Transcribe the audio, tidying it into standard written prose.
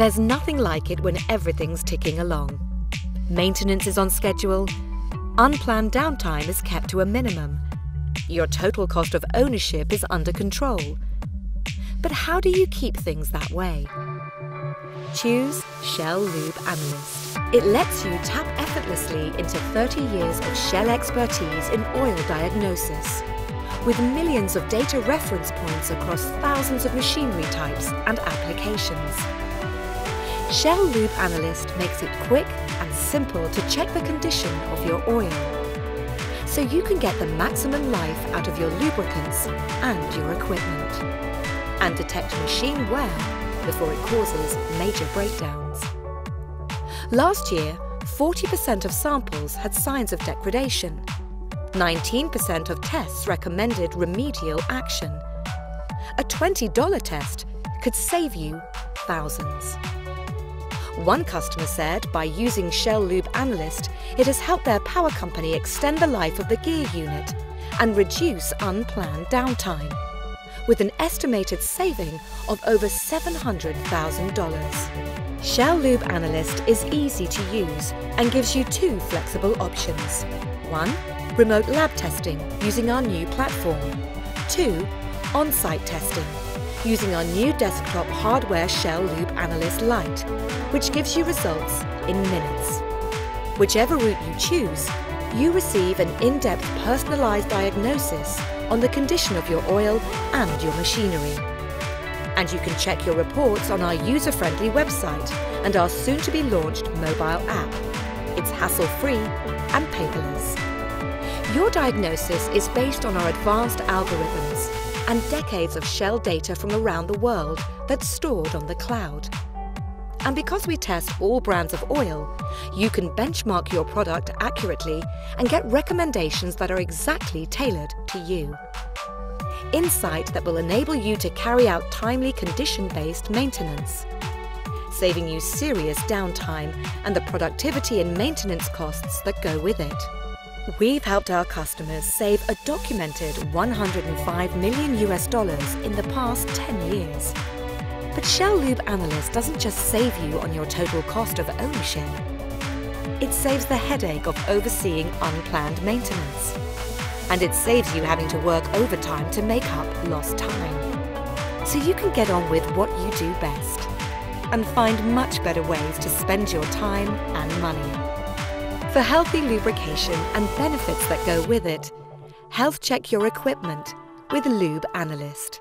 There's nothing like it when everything's ticking along. Maintenance is on schedule, unplanned downtime is kept to a minimum, your total cost of ownership is under control. But how do you keep things that way? Choose Shell LubeAnalyst. It lets you tap effortlessly into 30 years of Shell expertise in oil diagnosis. With millions of data reference points across thousands of machinery types and applications. Shell LubeAnalyst makes it quick and simple to check the condition of your oil, so you can get the maximum life out of your lubricants and your equipment, and detect machine wear before it causes major breakdowns. Last year, 40% of samples had signs of degradation, 19% of tests recommended remedial action. A $20 test could save you thousands. One customer said by using Shell LubeAnalyst, it has helped their power company extend the life of the gear unit and reduce unplanned downtime, with an estimated saving of over $700,000. Shell LubeAnalyst is easy to use and gives you two flexible options. 1. Remote lab testing using our new platform. 2. On-site testing using our new desktop hardware Shell LubeAnalyst Lite, which gives you results in minutes. Whichever route you choose, you receive an in-depth personalized diagnosis on the condition of your oil and your machinery. And you can check your reports on our user-friendly website and our soon-to-be-launched mobile app. It's hassle-free and paperless. Your diagnosis is based on our advanced algorithms and decades of Shell data from around the world that's stored on the cloud. And because we test all brands of oil, you can benchmark your product accurately and get recommendations that are exactly tailored to you. Insight that will enable you to carry out timely condition-based maintenance, saving you serious downtime and the productivity and maintenance costs that go with it. We've helped our customers save a documented $105 million in the past 10 years. But Shell LubeAnalyst doesn't just save you on your total cost of ownership. It saves the headache of overseeing unplanned maintenance. And it saves you having to work overtime to make up lost time. So you can get on with what you do best and find much better ways to spend your time and money. For healthy lubrication and benefits that go with it, health check your equipment with LubeAnalyst.